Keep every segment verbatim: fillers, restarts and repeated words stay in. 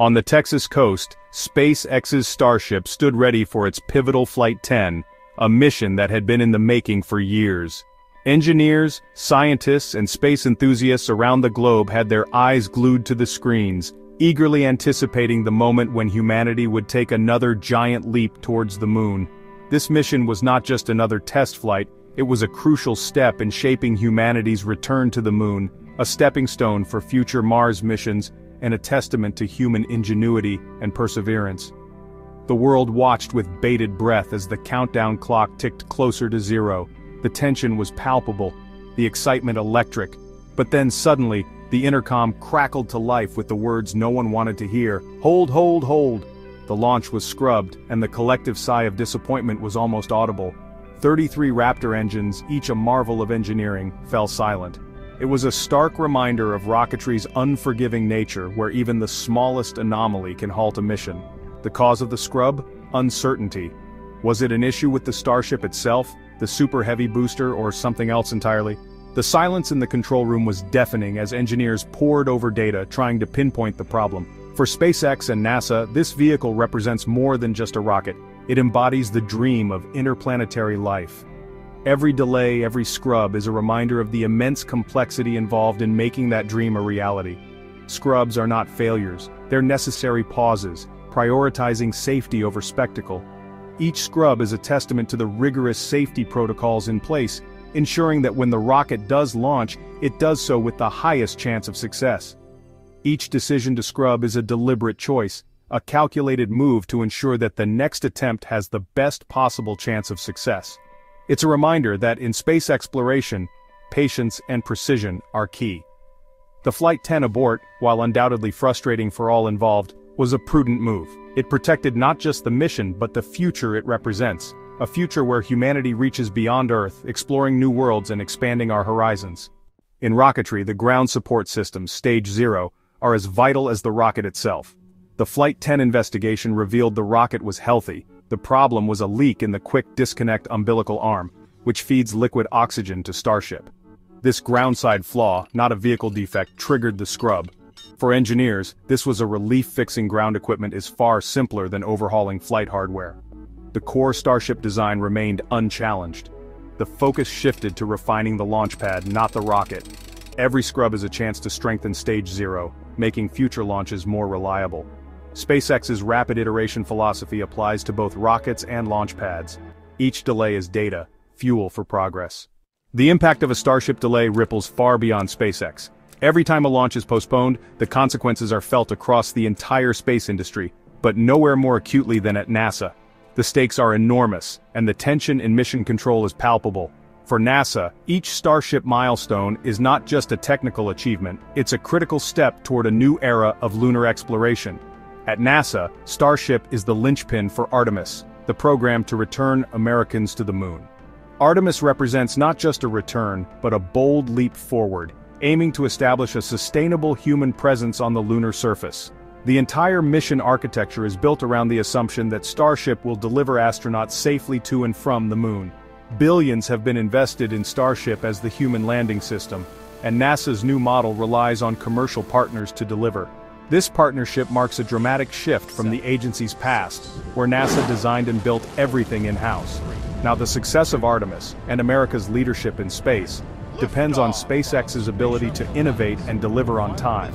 On the Texas coast, SpaceX's Starship stood ready for its pivotal Flight ten, a mission that had been in the making for years. Engineers, scientists, and space enthusiasts around the globe had their eyes glued to the screens, eagerly anticipating the moment when humanity would take another giant leap towards the moon. This mission was not just another test flight, it was a crucial step in shaping humanity's return to the moon, a stepping stone for future Mars missions, and a testament to human ingenuity and perseverance. The world watched with bated breath as the countdown clock ticked closer to zero. The tension was palpable, the excitement electric, but then suddenly, the intercom crackled to life with the words no one wanted to hear: hold, hold, hold. The launch was scrubbed, and the collective sigh of disappointment was almost audible. thirty-three Raptor engines, each a marvel of engineering, fell silent. It was a stark reminder of rocketry's unforgiving nature, where even the smallest anomaly can halt a mission. The cause of the scrub? Uncertainty. Was it an issue with the Starship itself, the Super Heavy booster, or something else entirely? The silence in the control room was deafening as engineers pored over data trying to pinpoint the problem. For SpaceX and NASA, this vehicle represents more than just a rocket. It embodies the dream of interplanetary life. Every delay, every scrub is a reminder of the immense complexity involved in making that dream a reality. Scrubs are not failures, they're necessary pauses, prioritizing safety over spectacle. Each scrub is a testament to the rigorous safety protocols in place, ensuring that when the rocket does launch, it does so with the highest chance of success. Each decision to scrub is a deliberate choice, a calculated move to ensure that the next attempt has the best possible chance of success. It's a reminder that in space exploration, patience and precision are key. The Flight ten abort, while undoubtedly frustrating for all involved, was a prudent move. It protected not just the mission but the future it represents, a future where humanity reaches beyond Earth, exploring new worlds and expanding our horizons. In rocketry, the ground support systems, Stage Zero, are as vital as the rocket itself. The Flight ten investigation revealed the rocket was healthy. The problem was a leak in the quick disconnect umbilical arm, which feeds liquid oxygen to Starship. This groundside flaw, not a vehicle defect, triggered the scrub. For engineers, this was a relief. Fixing ground equipment is far simpler than overhauling flight hardware. The core Starship design remained unchallenged. The focus shifted to refining the launch pad, not the rocket. Every scrub is a chance to strengthen Stage Zero, making future launches more reliable. SpaceX's rapid iteration philosophy applies to both rockets and launch pads. Each delay is data, fuel for progress. The impact of a Starship delay ripples far beyond SpaceX. Every time a launch is postponed, the consequences are felt across the entire space industry, but nowhere more acutely than at NASA. The stakes are enormous, and the tension in mission control is palpable. For NASA, each Starship milestone is not just a technical achievement, it's a critical step toward a new era of lunar exploration. At NASA, Starship is the linchpin for Artemis, the program to return Americans to the moon. Artemis represents not just a return, but a bold leap forward, aiming to establish a sustainable human presence on the lunar surface. The entire mission architecture is built around the assumption that Starship will deliver astronauts safely to and from the moon. Billions have been invested in Starship as the human landing system, and NASA's new model relies on commercial partners to deliver. This partnership marks a dramatic shift from the agency's past, where NASA designed and built everything in-house. Now, the success of Artemis, and America's leadership in space, depends on SpaceX's ability to innovate and deliver on time.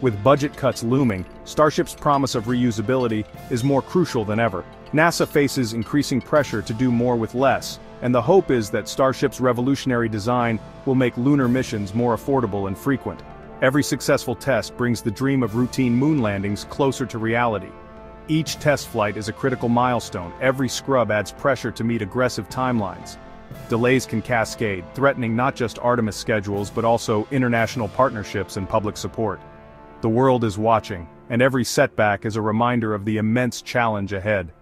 With budget cuts looming, Starship's promise of reusability is more crucial than ever. NASA faces increasing pressure to do more with less, and the hope is that Starship's revolutionary design will make lunar missions more affordable and frequent. Every successful test brings the dream of routine moon landings closer to reality. Each test flight is a critical milestone. Every scrub adds pressure to meet aggressive timelines. Delays can cascade, threatening not just Artemis schedules but also international partnerships and public support. The world is watching, and every setback is a reminder of the immense challenge ahead.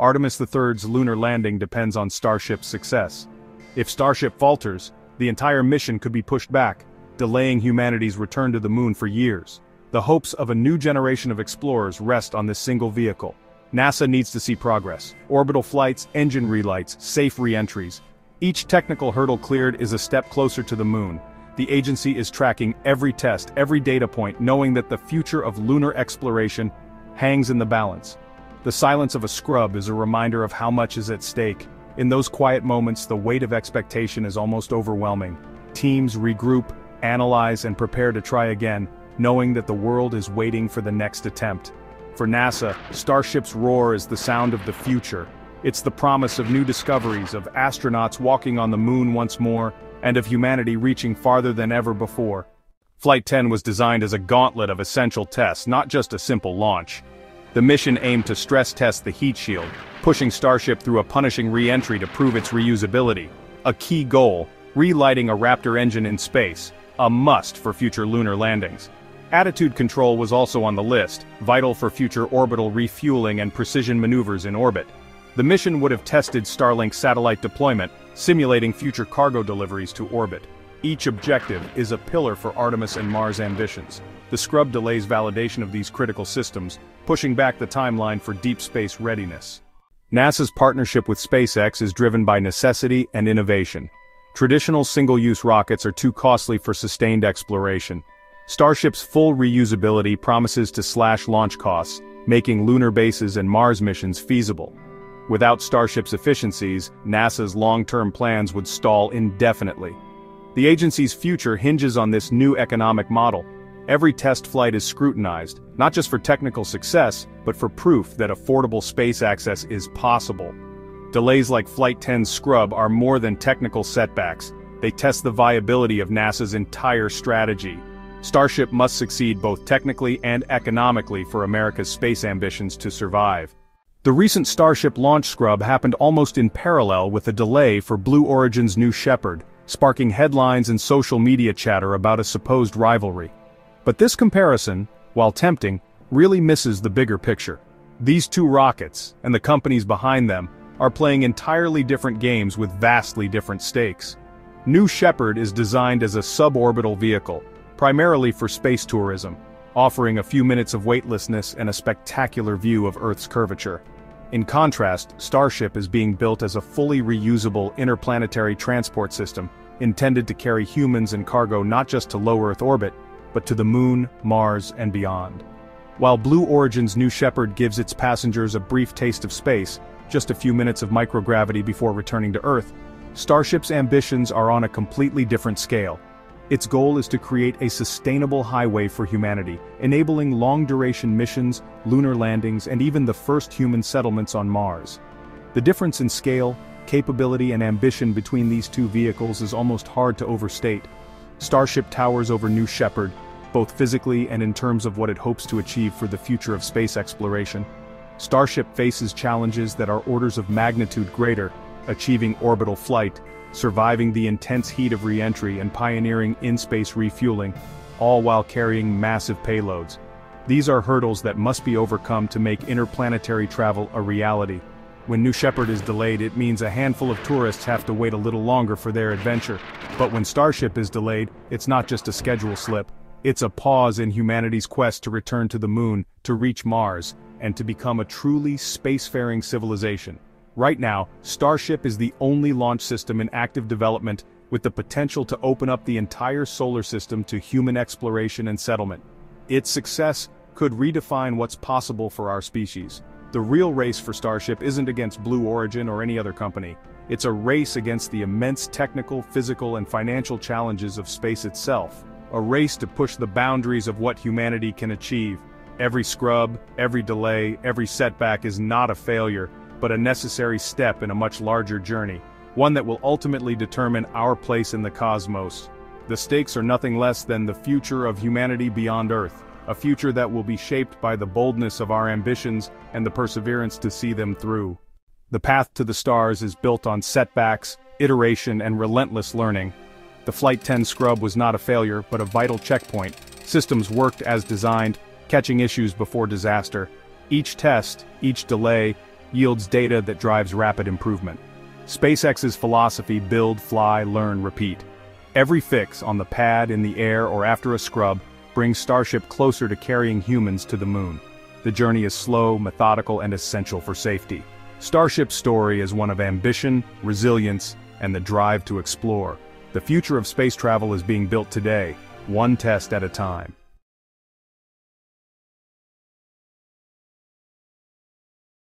Artemis the third's lunar landing depends on Starship's success. If Starship falters, the entire mission could be pushed back, delaying humanity's return to the moon for years. The hopes of a new generation of explorers rest on this single vehicle. NASA needs to see progress. Orbital flights, engine relights, safe re-entries. Each technical hurdle cleared is a step closer to the moon, The agency is tracking every test, every data point, knowing that the future of lunar exploration hangs in the balance. The silence of a scrub is a reminder of how much is at stake. In those quiet moments, the weight of expectation is almost overwhelming. Teams regroup, analyze, and prepare to try again, knowing that the world is waiting for the next attempt. For NASA, Starship's roar is the sound of the future. It's the promise of new discoveries, of astronauts walking on the moon once more, and of humanity reaching farther than ever before. Flight ten was designed as a gauntlet of essential tests, not just a simple launch. The mission aimed to stress test the heat shield, pushing Starship through a punishing re-entry to prove its reusability. A key goal, relighting a Raptor engine in space, a must for future lunar landings. Attitude control was also on the list, vital for future orbital refueling and precision maneuvers in orbit. The mission would have tested Starlink satellite deployment, simulating future cargo deliveries to orbit. Each objective is a pillar for Artemis and Mars ambitions. The scrub delays validation of these critical systems, pushing back the timeline for deep space readiness. NASA's partnership with SpaceX is driven by necessity and innovation. Traditional single-use rockets are too costly for sustained exploration. Starship's full reusability promises to slash launch costs, making lunar bases and Mars missions feasible. Without Starship's efficiencies, NASA's long-term plans would stall indefinitely. The agency's future hinges on this new economic model. Every test flight is scrutinized, not just for technical success, but for proof that affordable space access is possible. Delays like Flight ten's scrub are more than technical setbacks. They test the viability of NASA's entire strategy. Starship must succeed both technically and economically for America's space ambitions to survive. The recent Starship launch scrub happened almost in parallel with a delay for Blue Origin's New Shepard, sparking headlines and social media chatter about a supposed rivalry. But this comparison, while tempting, really misses the bigger picture. These two rockets, and the companies behind them, are playing entirely different games with vastly different stakes. New Shepard is designed as a suborbital vehicle, primarily for space tourism, offering a few minutes of weightlessness and a spectacular view of Earth's curvature. In contrast, Starship is being built as a fully reusable interplanetary transport system, intended to carry humans and cargo not just to low Earth orbit, but to the Moon, Mars, and beyond. While Blue Origin's New Shepard gives its passengers a brief taste of space, just a few minutes of microgravity before returning to Earth, Starship's ambitions are on a completely different scale. Its goal is to create a sustainable highway for humanity, enabling long-duration missions, lunar landings, and even the first human settlements on Mars. The difference in scale, capability, and ambition between these two vehicles is almost hard to overstate. Starship towers over New Shepard, both physically and in terms of what it hopes to achieve for the future of space exploration. Starship faces challenges that are orders of magnitude greater, achieving orbital flight, surviving the intense heat of re-entry, and pioneering in-space refueling, all while carrying massive payloads. These are hurdles that must be overcome to make interplanetary travel a reality. When New Shepard is delayed, it means a handful of tourists have to wait a little longer for their adventure. But when Starship is delayed, it's not just a schedule slip. It's a pause in humanity's quest to return to the Moon, to reach Mars, and to become a truly spacefaring civilization. Right now, Starship is the only launch system in active development, with the potential to open up the entire solar system to human exploration and settlement. Its success could redefine what's possible for our species. The real race for Starship isn't against Blue Origin or any other company. It's a race against the immense technical, physical, and financial challenges of space itself. A race to push the boundaries of what humanity can achieve. Every scrub, every delay, every setback is not a failure, but a necessary step in a much larger journey, one that will ultimately determine our place in the cosmos. The stakes are nothing less than the future of humanity beyond Earth, a future that will be shaped by the boldness of our ambitions and the perseverance to see them through. The path to the stars is built on setbacks, iteration, and relentless learning. The Flight ten scrub was not a failure, but a vital checkpoint. Systems worked as designed, catching issues before disaster. Each test, each delay, yields data that drives rapid improvement. SpaceX's philosophy: build, fly, learn, repeat. Every fix on the pad, in the air, or after a scrub brings Starship closer to carrying humans to the Moon. The journey is slow, methodical, and essential for safety. Starship's story is one of ambition, resilience, and the drive to explore. The future of space travel is being built today, one test at a time.